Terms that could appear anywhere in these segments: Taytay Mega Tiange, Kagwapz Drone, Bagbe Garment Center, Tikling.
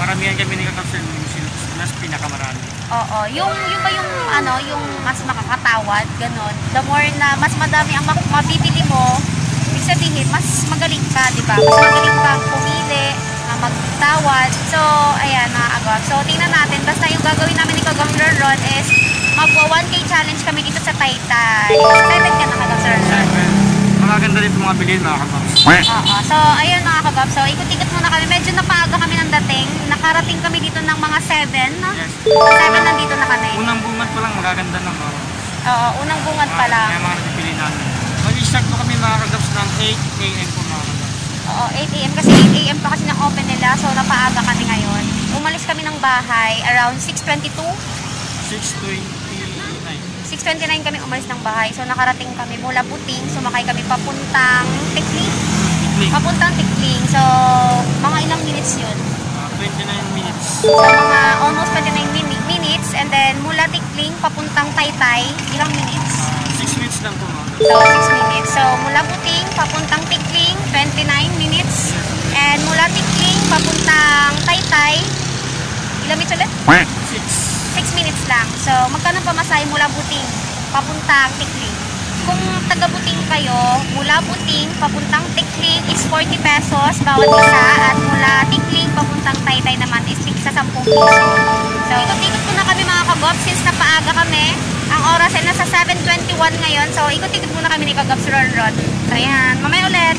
Paramihan kami nakakapsel ng silks, mas pinakamarami. Oo, yung ba yung ano, yung mas makakatawad, ganun. The more na mas madami ang mabibili mo, ibig sabihin, mas magaling ka, di ba? Mas magaling kang pumili, magtawad. So, ayan na agad. So, tingnan natin. Basta yung gagawin namin ni Kagwapz Drone is magwa 1K challenge kami dito sa Taytay. Excited ka na, Kagwapz Drone? Maganda dito mga bilhin mga Kagwapz. Oo, so ayun mga Kagwapz. So ikot-ikot muna kami. Medyo napaaga kami ng dating. Nakarating kami dito ng mga 7. Yes. 7 nandito na kami. Unang bungat pa lang magaganda na mga Kagwapz. Oo, unang bungat pa lang. Kaya mga napipili namin. Mag-start po kami mga Kagwapz ng 8 AM po mga Kagwapz. Oo, 8 AM kasi 8 AM pa kasi na-open nila. So napaaga kami ngayon. Umalis kami ng bahay around 6:22. 6:29 kami umalis ng bahay. So nakarating kami mula Puting, sumakay kami papuntang Tikling. Papuntang Tikling. So mga ilang minutes yun? 29 minutes. So mga almost 29 minutes. And then mula Tikling papuntang Taytay, ilang minutes? 6 minutes lang po. So 6 minutes. So mula Puting papuntang Tikling, 29 minutes. And mula Tikling papuntang Taytay, ilang minutes ulit? 6 minutes lang. So, magkano pamasahe mula Buting papuntang Tikling? Kung taga-Buting kayo, mula Buting papuntang Tikling is 40 pesos bawat isa at mula Tikling papuntang Taytay naman is 10 piso. So, ikot-ikot muna kami mga Kagwapz since napaaga kami. Ang oras ay nasa 7:21 ngayon. So, ikot-ikot muna kami ni Kagwapz Drone. So, ayan. Mamaya ulit.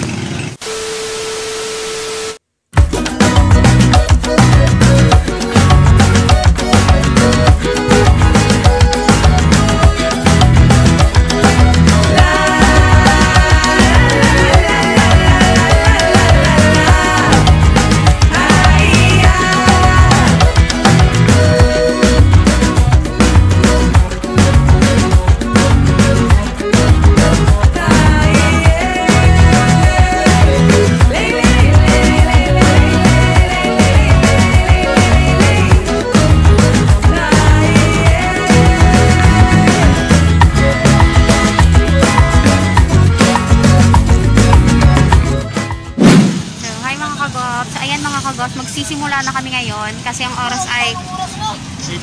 Magsisimula na kami ngayon kasi ang oras ay 8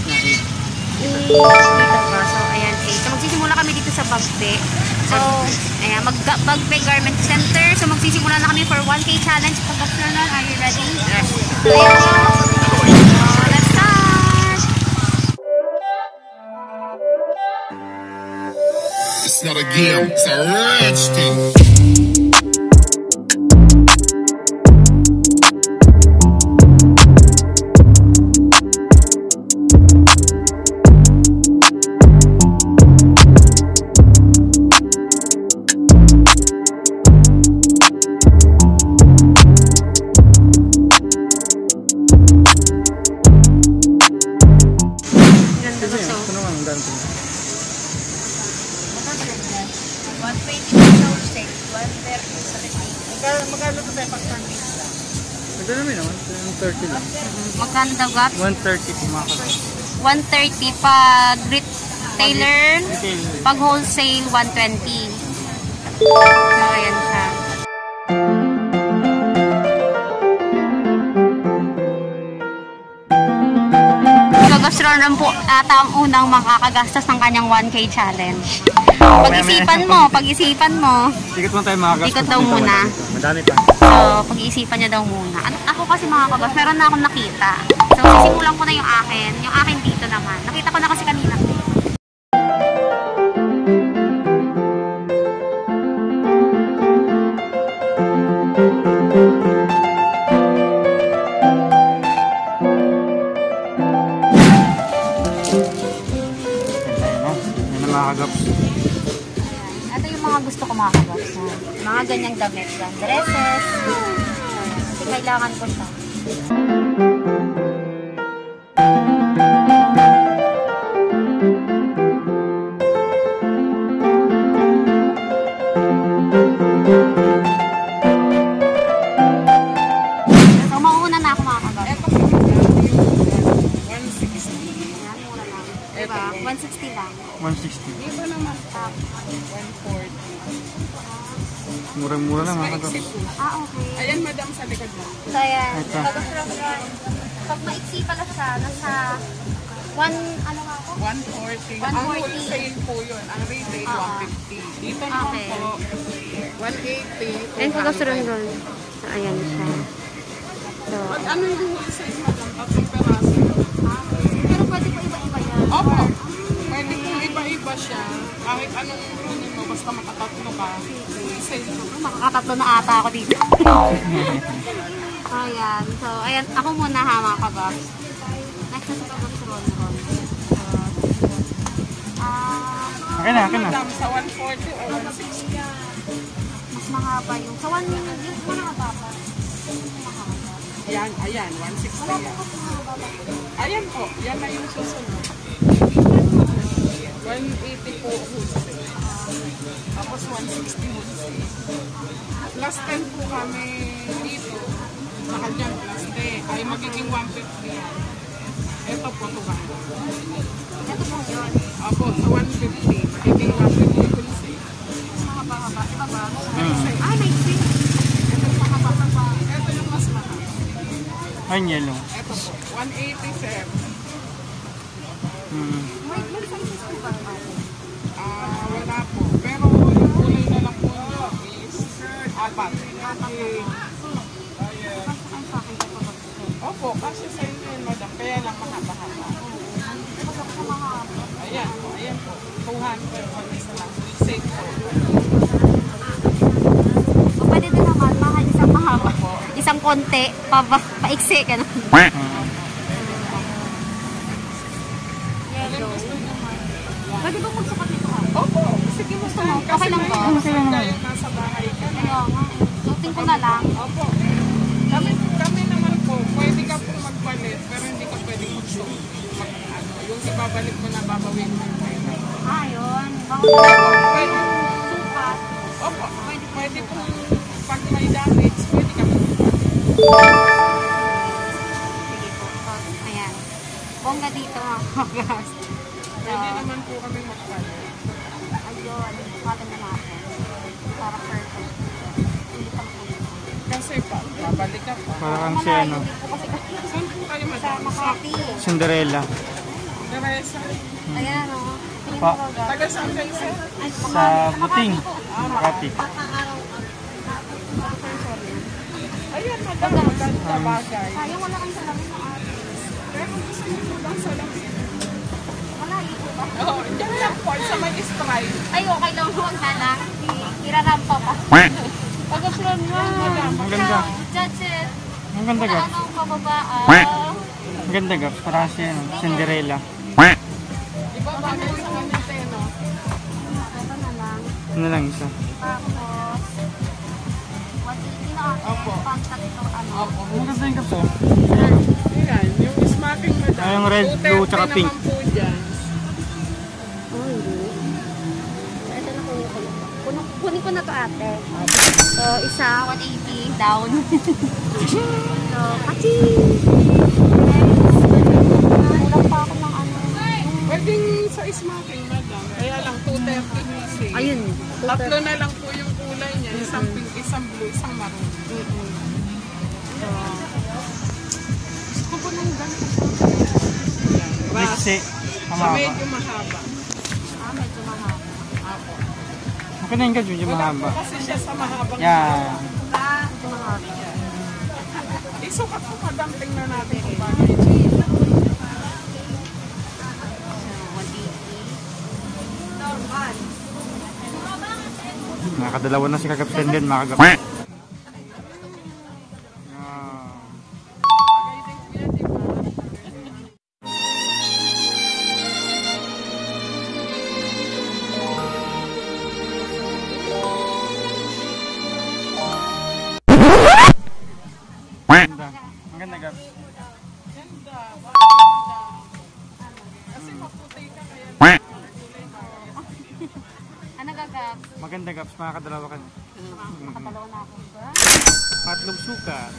na. So ayan, 8. So magsisimula kami dito sa Bagbe. So ayan, Bagbe Garment Center. So magsisimula na kami for 1K challenge. Pag-optional, are you ready? Yes. So, let's start! It's not a game, it's a rich thing. One Ito naman yun, 130 lang. Magkano daw, Gap? 130 po mga kapatid. 130 pag retailer, pag wholesale 120. So, ayan siya. Kagwapz Drone rin po ata ang unang makakagastos ng kanyang 1K challenge. Pag-isipan mo, Tikot mo tayo mga kapatid. Tikot daw muna. Madami pa. So, pag-iisipan niya daw muna. Ako kasi mga kapatid, meron na akong nakita. So, sisimulan ko na yung akin. Yung akin dito naman. Nakita ko na kasi kanina. Mga ganyang damit yan. Dresses. Kasi kailangan ko siya. So, mauuna na ako mga kagawin. 160. Diba? 160 lang. 160. Dito naman. 140. Murang-mura lang mga kapatid. Ah, okay. Ayan, madam, sa likod mo. So, ayan. Pag maiksi pala siya, nasa 140. Ang wholesale po yun. Ang retail, 150. Dito naman po, 180. Ayan, Kagwapz Drone. So, ayan siya. Pag ano yung wholesale, madam, pag-peraso. Pero pwede po iba-iba yan. Opo. Pwede po iba-iba siya. Kahit anong runin mo, basta makatatlo ka. Makakatatlo na ata ako dito. Ayan. So, ayan. Ako muna ha, mga kagwapz. Next na sa Kagwapz Drone. Akin na. Sa 140 or 160. Mas mahaba yung... Sa 1 minute, yung mahaba pa. Ayan. 160. Wala po kasi mahaba pa. Ayan po. Yan na yung susunod. 180 po. Tapos 160 mo. Last time po kami dito, mahal niya last day, ay magiging 150 yan. Ito po ito ba? Ito po yun. Apo, so 150. Magiging 150 ko nasi. Mahaba-haba. Iba ba? Ay, may sing. Ito yung mahaba-haba. Ito yung mas mahal. Ay, yelo. Ito po, 187. May sizes po ba? Wala po. Pero yung kulay na lang po nyo is apat. Opo, kasi sa inyo yun, madam. Kaya lang mahaba-haba. Ayan po. 200 on isa lang. Safe po. Pwede din naman, mahal isang mahaba. Isang konti, paiksi. Pwede ba magsukat nito ka? Opo. Sige, gusto mo. Okay lang po. Kasi tayo nasa bahay ka na. Sutin ko na lang. Opo. Kami naman po, pwede ka po magpalit, pero hindi ka pwede magsukat. Yung ibabalik mo na babawin mo. Yun. Pwede sukat. Opo. Pwede po pag may damage, pwede ka magsukat. Sige po. Ayan. Bongga dito mga Hindi naman po kami magkano. Ayun, magkano na natin. Para perfect. Hindi pa magkano. Kasi pa, babalik ka pa. Parang si ano. Saan po kayo madami? Sa Makati. Cinderella. Cinderella. Ayan o. Tagal saan kayo sir? Sa Buting. Makati. Ayan, magandang tabagay. Sayang wala kayo sa lamin na ate. Pero gusto mo po lang sa lamin. Oo, dyan lang po. Sa may stride. Ay, okay lang. Huwag na lang. Irarampa pa. Pag-upload mo. Ang ganda. Judges. Ang ganda, Gaps. Ang pababaan. Ang ganda, Gaps. Para siya, Cinderella. Di ba bagay sa kanya tayo, no? Ito na lang. Ano lang isa? Tapos, hindi na ako. Ang ganda yung Gaps, oh. Ayan, yung smacking na dyan. Yung red, blue, tsaka pink. Kunin ko po na to, ate. So, isa, 180 down. So, Ulang pa ako ng ano. Pwedeng sa ismaking, madam. Kaya lang, 230 music. Ayun. 230. Tatlo na lang po yung kulay niya. Isang pink, isang blue, isang maroon. So, gusto ko po nang ganito. Medyo mahaba. Medyo mahaba. Apo. Maganda yung ganyan yung mahaba. Kasi siya sa mahabang. Yeah. Isukat ko kadang tingnan natin kung bakit. Nakadalawa na si Kagwapz Drone din, mga Kagwapz. Maganda, Gaps. Makakadalawa ka na. Makakadalawa na ako ba? Matlong suka.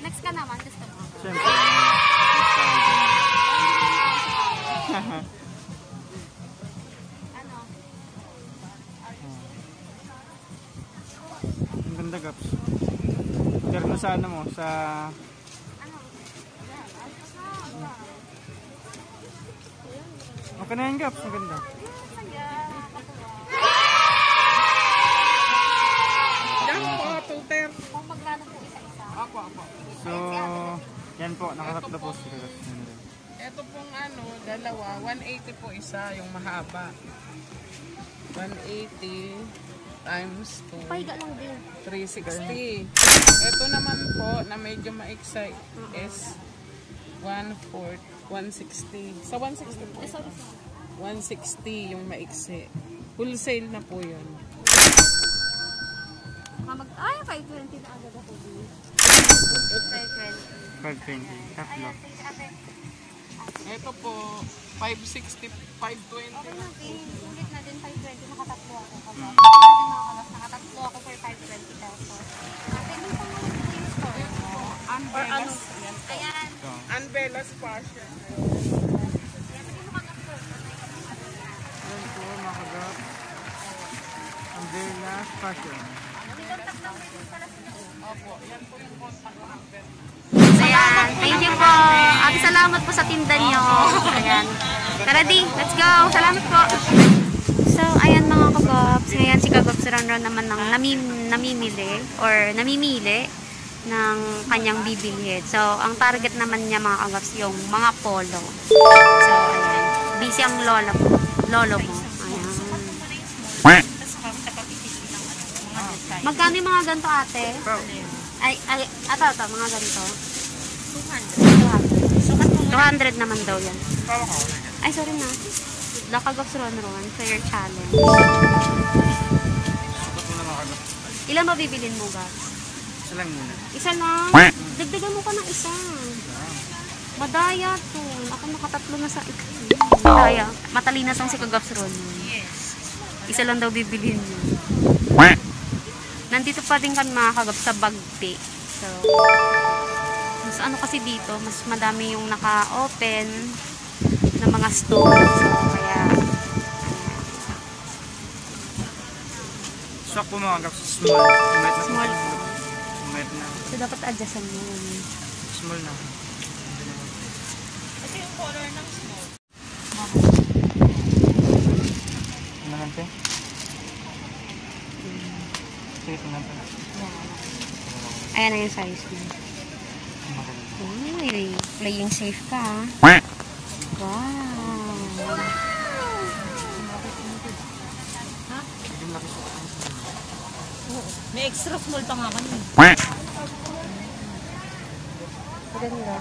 Next ka naman. Gusto mo? Siyempre. Ano? Ang ganda, Gaps. Pero na sa ano mo? Sa... Okay na yan, Gaps. Ang ganda. Yan po, 230. Kung magkano po isa-isa? Ako. So, yan po, nakatatlo po si Gaps. Ito pong ano, dalawa, 180 po isa, yung mahaba. 180 times 2. Pahiga lang din. 360. Ito naman po, na medyo maiksa, is 160. Sa 160 po. 160 yung maiksi. Wholesale na po yun. Ay, 520 na agad ako. 520. Tatlo. Ito po, 560, 520. Okay lang, ulit na din 520. Nakatatlo ako. Nakatatlo ako for 520 pesos. Unbelas. Ayan. Unbelas fashion. Ayan po, makagap. Unbelas fashion. Opo, yan po yung contact ng Unbelas. Ayan, thank you po. At salamat po sa tinda niyo. Ayan. Tara di, let's go. Salamat po. So, ayan mga Kagwapz. Ngayon si Kagwapz Drone naman ng namimili ng kanyang bibilhin. So, ang target naman niya mga Kagwapz yung mga polo. So, ayan. Busy ang lolo mo. Ayan. Magkano yung mga ganito, ate? Ito, mga ganito. 200 naman daw yan. Ay, sorry na. The Kagwapz Drone for your challenge. Ilan ba bibilin mo, Gaps? Isa lang muna. Isa lang? Dagdagan mo ko ng isa. Madaya to. Ako nakatatlo na sa ikli. Madaya. Matalinas ang si Kagwapz Drone. Yes. Isa lang daw bibilhin mo. Nandito pa din kami mga Kagwapz sa Bagbe. So, mas ano kasi dito, mas madami yung naka-open na mga store. So, kaya... Swak po mga Kagwapz. Small. So, dapat adjustan mo yun. Small na. Kasi yung color ng small. Ano lang ito? Sige, ito lang ito. Ayan na yung size mo. Uy, playing safe ka ha. Wow! Ha? May extra small pa nga kanina. Maganda.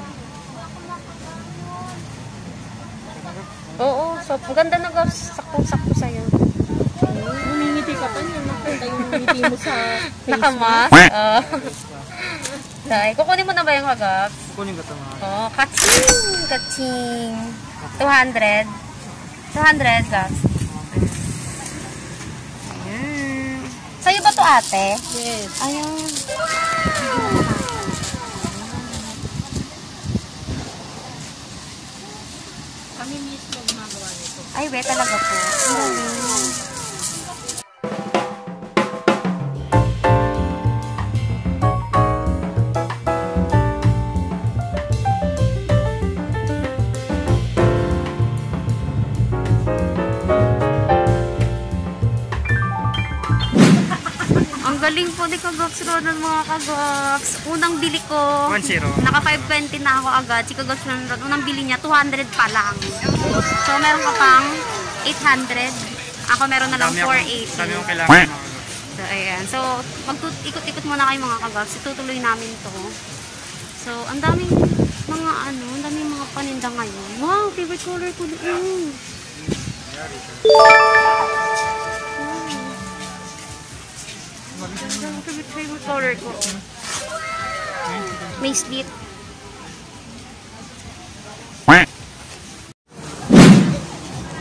Oo, so maganda na Gaps. Sakto-sakto sa'yo. Umingiti ka pa niya. Nakita yung ngiti mo sa Facebook. Nakamas? Kukunin mo na ba yung Gaps? Kukunin ka ito mga. Oh, kaching! Kaching! 200. 200, guys. Ayan. Sa'yo ba to, ate? Yes. Ayan. Wow! Kami mismo gumagawa nito. Ay, we talaga po. Ayan. Galing po ni Kagwapz Drone ng mga Kagwapz. Unang bili ko, 1-0. Naka 520 na ako agad. Si Kagwapz Drone, unang bili niya, 200 pa lang. So, meron ka pang 800. Ako meron na lang 480. Dami yung kailangan ako. So, ayan. So, mag-ikot-ikot muna kayo mga Kagwapz. Itutuloy namin to. So, ang daming mga ano, ang daming mga paninda ngayon. Wow, favorite color ko doon. Favorite color ko. May slit.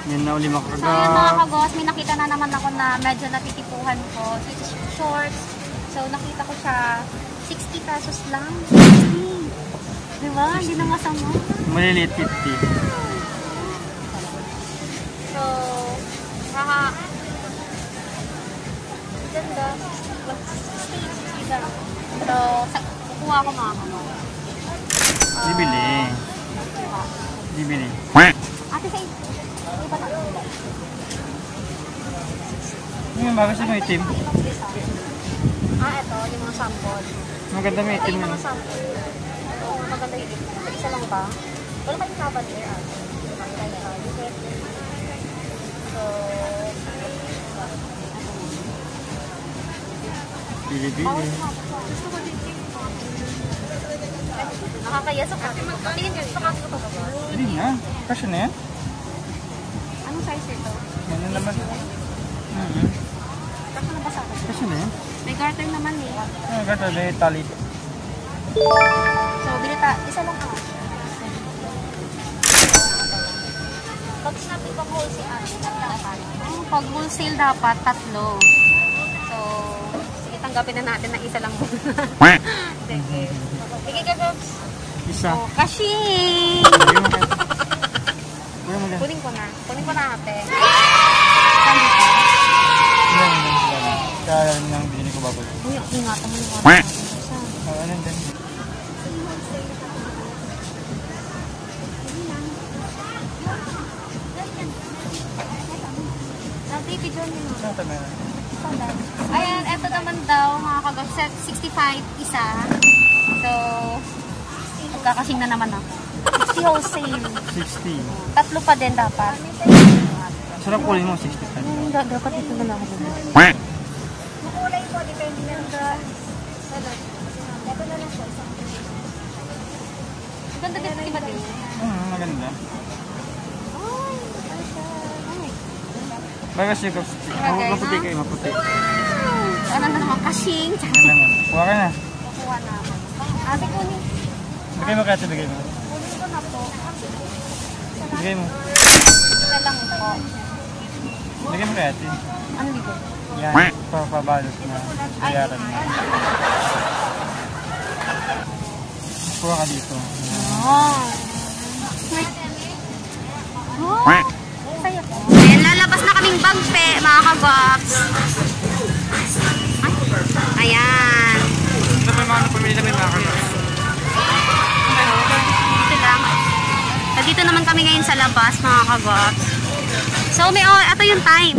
Yan na uli mga kagos. So yun mga kagos, may nakita na naman ako na medyo natitipuhan ko. So it's shorts. So nakita ko siya 60 pesos lang. 60. Diba? Hindi na masama. Maliliit 50. So, maka... ganda. Pero, kukuha ko mga ano. Dibili. Dibili. Ate, sa iba na. Yung bago sa mga itim. Ah, ito. Yung mga sample. Maganda may itim. Ito yung mga sample. Oo, maganda yung itim. Isa lang ba? Wala pa yung kaban there. So, bili-bili. Nakakaya sa kasi. Tingin yun. Sa kasi ko pag ako. Hindi nga. Kasi na yan. Anong size ito? Ganyan naman. Kasi na ba sa akin? Kasi na yan. May garter naman eh. May garter. May tali. So, bilita. Isa lang ka. Pag sinabi pag wholesale ano, dapat. Pag wholesale dapat, 3. So, tanggapin na natin ng isa lang muna. Sige. Sige ka, Pops. Isa. O, kashing! Kunin ko na. Kunin ko na, ate. Sandito. Kaya nang binili ko bago. Uy, ingatan mo yung oras. Ano din? Nabibidyon mo. Saan tayo meron? Ayan, eto naman daw mga Kagwapz, 65 isa. So, magkakasing na naman ako. 60 wholesale. 60. 3 pa din dapat. Sarap kulay mo, 65. Dapat ito na lang ako. Makulay po, depende na ka. Ito na lang siya. Ganda din sa iba din. Maganda. Bagas yung kaputi. Maputi kayo, maputi. Wow! Ano na naman, kasing. Kuha ka na. Kuha na ako. Ate, kunin. Bigay mo kasi, bigay mo. Kunin ko na po. Bigay mo. Bigay lang po. Bigay mo kasi. Ano dito? Yan, papabalot na. Bayaran na. Kuha ka dito. Oh! Oh! Sa'yo po. Labas na kaming Bagbe, mga Kagwapz. Ayan. Ito may mga pamilya namin, mga Kagwapz. Dito lang. Dito naman kami ngayon sa labas, mga Kagwapz. So, may o, ito yung time.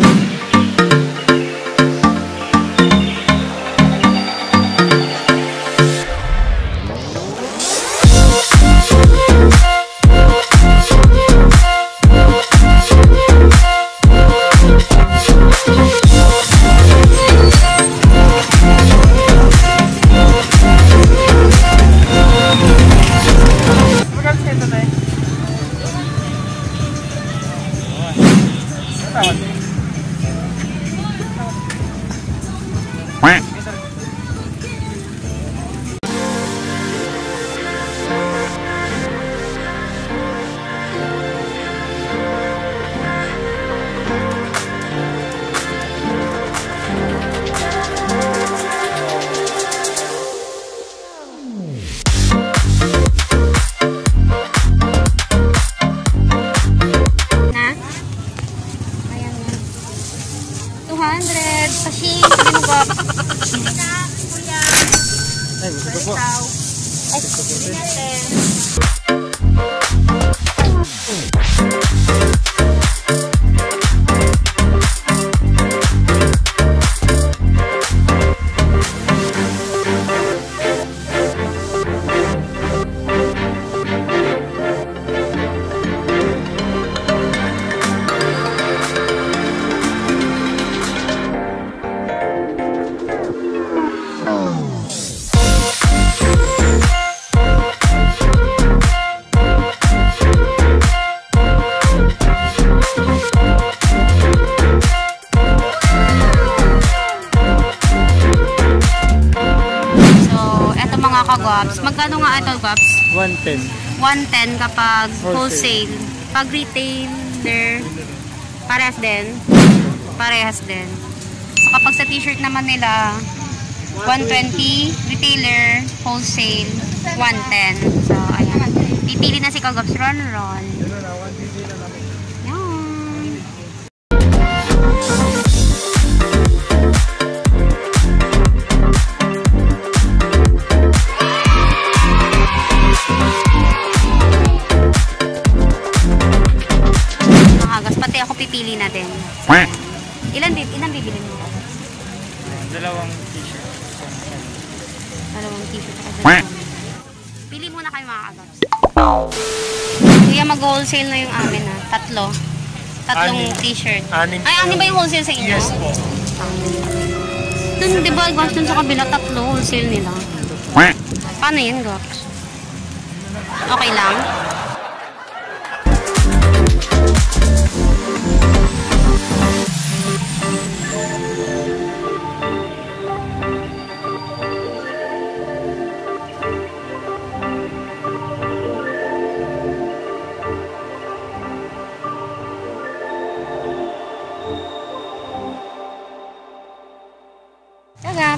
200. Pashi, sabi mo ba? Ika, kuya. Ay, gusto ko. Ay, sabi natin. Kagwapz. Magkano nga ito, Kagwapz? 110. 110 kapag wholesale. Pag retailer, parehas din. Parehas din. So, kapag sa t-shirt naman nila, 120. Retailer, wholesale, 110. So, ayan. Pipili na si Kagwapz Ron. Pili natin. Ilan bibili mo? Dalawang t-shirt. Dalawang t-shirt. Pili muna kayo mga Kagwapz. Kaya mag-wholesale na yung amin ha. Tatlong t-shirt. Ay, anin ba yung wholesale sa inyo? Yes po. Dun, di ba, Kagwapz, dun sa kabila, tatlo wholesale nila. Paano yun, Kagwapz? Okay lang?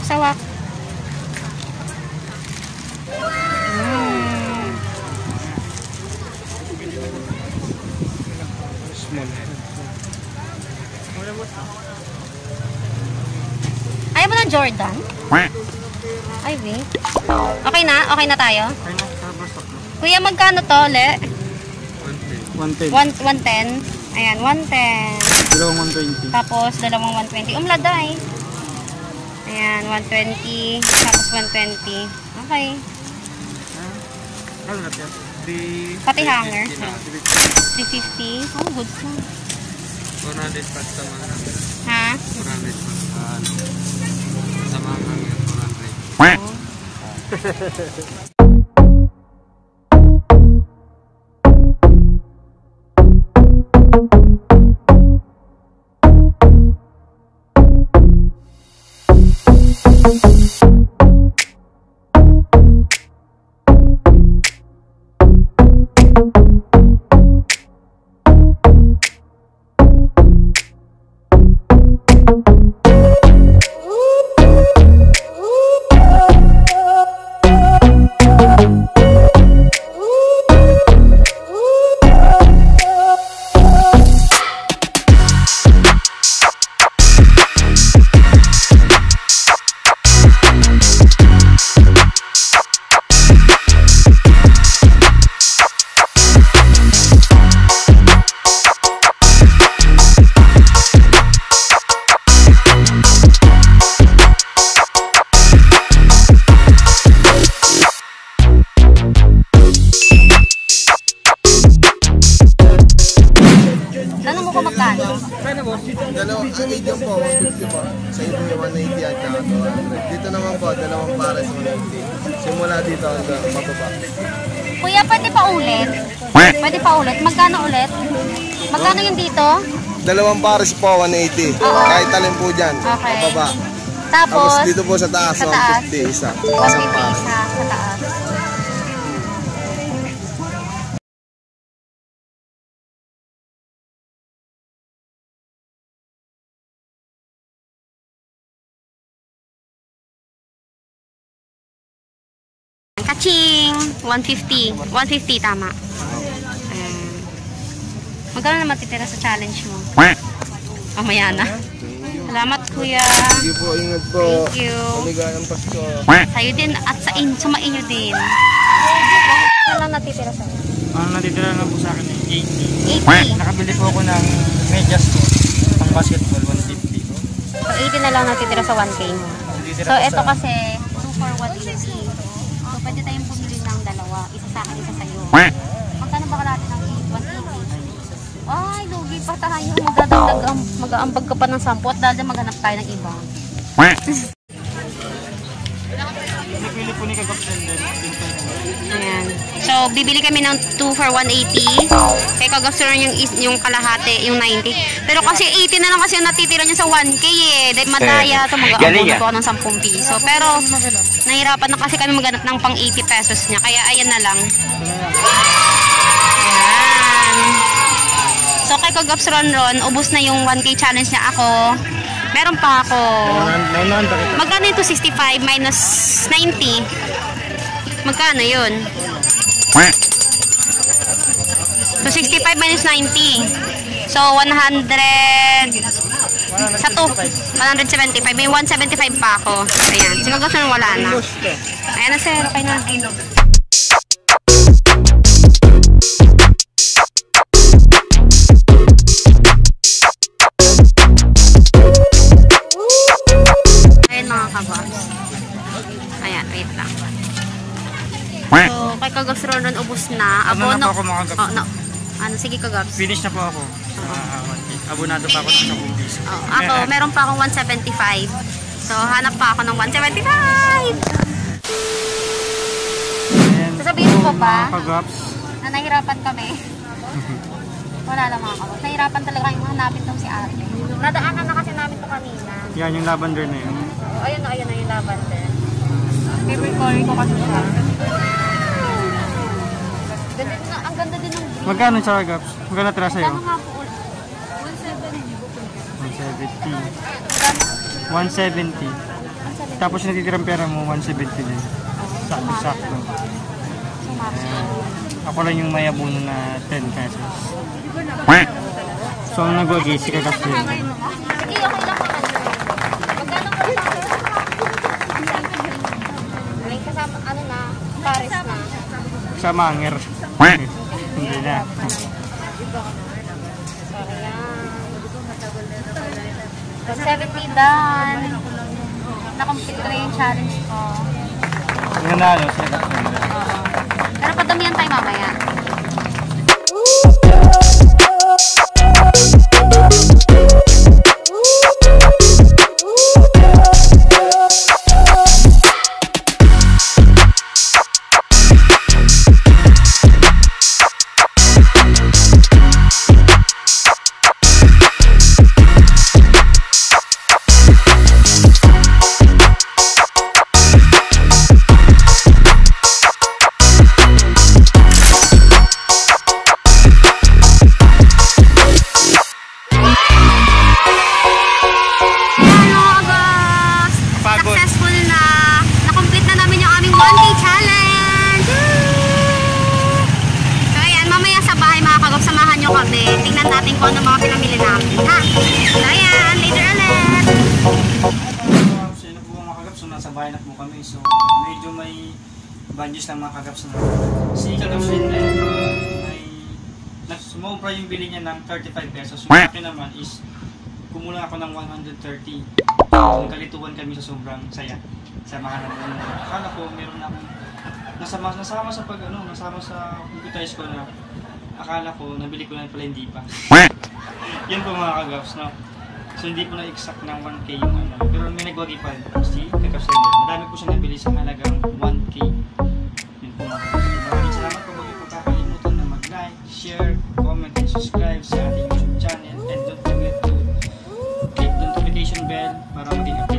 Sawak. Ayaw mo na Jordan? Ay, wait. Okay na tayo? Kuya, magkano to ulit? 110. Ayan, 110. Dalawang 120. Tapos, dalawang 120. Umlada eh. Ayan, 120, tapos 120. Okay. Pati hanger. 350. Oh, good po. 400 pa sa mga hanger. Ha? 400 pa sa mga hanger. 400. Ang medium po, 150 po. Sa ibo yung 180 at 200. Dito naman po, dalawang para sa 180. Simula dito hanggang mababa. Kuya, pwede pa ulit. Magkano ulit? Magkano yung dito? Dalawang pares po, 180. Kahit alin po dyan, mababa. Tapos dito po sa taas, 150 isa. 150 isa sa taas. Kaching! 150. 150, tama. Magkano na matitira sa challenge mo? Mamaya na. Salamat Kuya. Thank you po, ingat po. Thank you. Maligayang Pasko. Sa'yo din at sa inyo, sumain nyo din. Ano lang natitira sa'yo? Ano natitira lang po sa akin ay 80. Nakabili po ako ng medyas po. Pang basketball, 150 po. So 80 na lang natitira sa 1K mo. So ito kasi 2 for 180. So pwede tayong pumili ng dalawa. Isa sa akin, isa sa'yo. Magkano ba ka natin ng 180? Ay, lugi pa tayo. Mag-aambag ka pa ng 10 at dahil maghanap tayo ng iba. Bibili po ni Kagwapz Drone. Ayan. So, bibili kami ng 2 for 180. Kay Kagwapz Drone yung kalahati, yung 90. Pero kasi 80 na lang kasi yung natitira niya sa 1K eh. Dahil madaya ito, mag-aabon ko ng 10 piso. Pero, nahirapan na kasi kami maghanap ng pang 80 pesos niya. Kaya, ayan na lang. Ayan. So, kay Kagwapz Drone ron, ubos na yung 1K challenge niya ako. Meron pa ako. Magkano yung 265 minus 90? Magkano yun? 265 minus 90. So, 100. Sa 2. 175. May 175 pa ako. Ayan. Siguro gusto nung wala na. Ayan na sir. Okay na. Ayan, wait lang. So, kay Kagwapz Drone nun, ubos na. Abono. Ano na po ako makagap? Oh, no. Ano, sige Kagwapz. Finish na po ako. Abonado pa ako ng 10 piso. Oh, ako, meron pa akong 175. So, hanap pa ako ng 175. Sasabihin mo pa Kagwapz na nahirapan kami. Wala lang mga Kagwapz. Nahirapan talaga yung hanapin tong si ate. Nadaanan na kasi namin ito kanina. Yan, yung lavender na yun. Ayun na yung lavender. Favorite color ko kasi siya. Ang ganda din ng green. Magkano siya, Kagwapz? Magkano tira sa'yo? 170. Tapos yung natitirang pera mo, 170 din. Sakto. Ako lang yung may abono na 10 pesos. So, ang nagwagi, si Kagwapz din. Sa manger. Hindi na. So, 70 done. Nakomplete ko na yung challenge ko. Nanalo siya. Pero padamihan tayo mamaya. So, medyo may banjos ng mga Kagwapz na. Si Kagwapz din ay sumobra yung bili niya ng 35 pesos. Yung akin naman is kumulang ako ng 130. Nagkalituan kami sa sobrang saya. Sa mga nanaman. Akala ko meron akong nasama sa computerized ko na akala ko nabili ko na pala hindi pa. Yan po mga Kagwapz, no? So, hindi po na exact ng 1K yung ano. Pero may nagwagi pa si Kagwapz Drone. Madami po siya nabili sa halagang 1K. Yun po mga Kagwapz. Maraming salamat po. Huwag niyo po kakalimutan na mag-like, share, comment, and subscribe sa ating YouTube channel. And don't forget to click the notification bell para maging update.